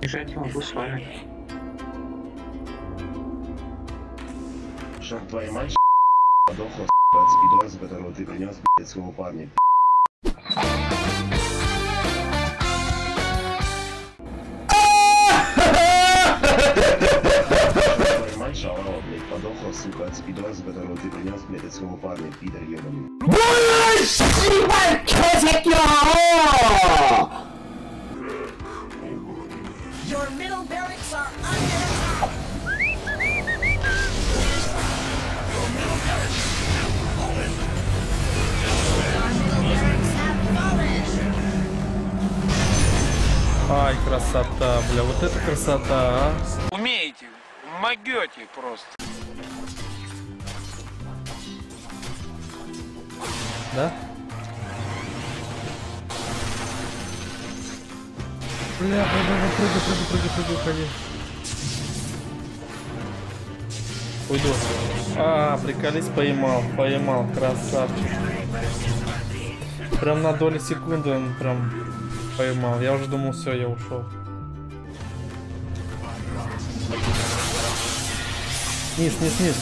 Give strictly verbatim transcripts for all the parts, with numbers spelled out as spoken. Бежать могу с вами. Шаг твоей мальчики, подохло, с***ь, видос, которого ты принес, блядь, своего парня. Шалава, блядь, подохла, сука, от спидоса, которого ты принес, блядь, от своего парня, пидор ебаный. Ай, красота, бля, вот это красота, а? Умеете? Могете просто. Да? Бля, прыгай, прыгай, прыгай, прыгай, уходи. Уйду. А, приколись, поймал, поймал, красавчик. Прям на долю секунды он прям поймал. Я уже думал, все, я ушел. Низ, низ, низ.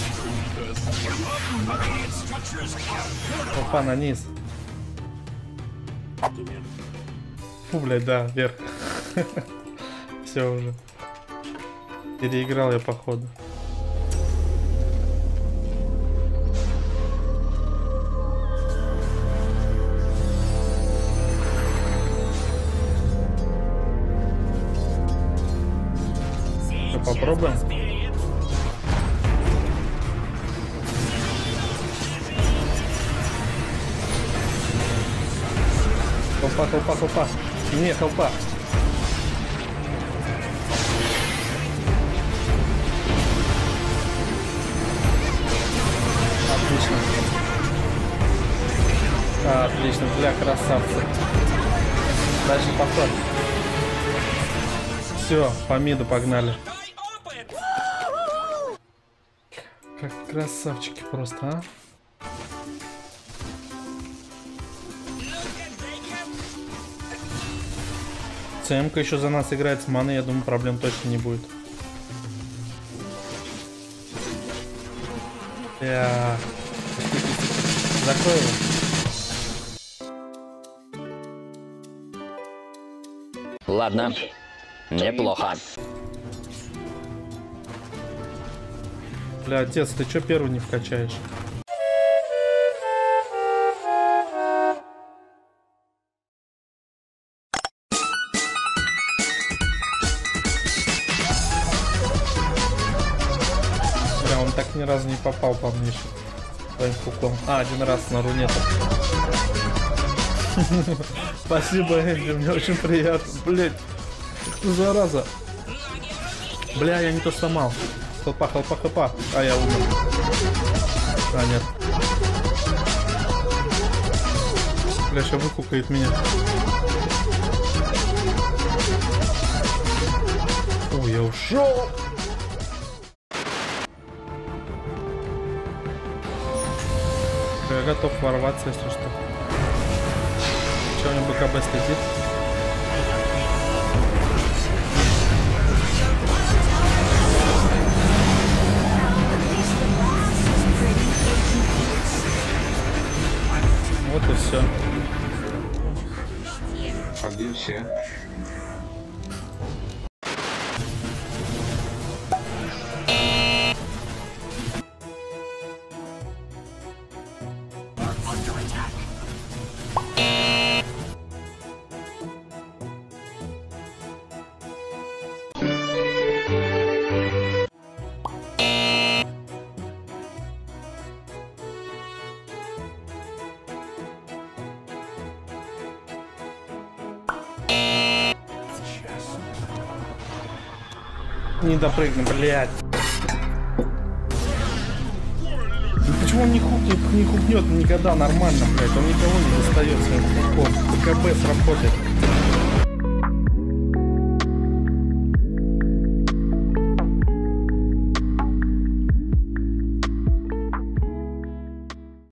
Опа, на низ. Фу, блядь, да, вверх. Все уже. Переиграл я, походу. Что, попробуем? Хелпа, хелпа, хелпа. Мне хелпа. Отлично. Отлично, бля, красавцы. Дальше поход. Все, по миду погнали. Как красавчики просто, а? ЦМК еще за нас играет с маны, я думаю, проблем точно не будет. Я... Закрой его. Ладно, неплохо. Бля, отец, ты чё первый не вкачаешь? Так ни разу не попал по мне еще своим хуком. А, один раз на руне. Спасибо, Энди, мне очень приятно. Блять, что за раза? Бля, я не то сломал. Хелпа, хелпа, хелпа. А, я умер. А, нет. Бля, сейчас выкукает меня. Ой, я ушел. Я готов ворваться, если что. Чего у меня БКБ следит? Вот и все. А где все? Не допрыгну, блядь. Ну почему он не хукнет, не хукнет никогда нормально, блядь? Он никого не достает своим хуком. БКБ сработает.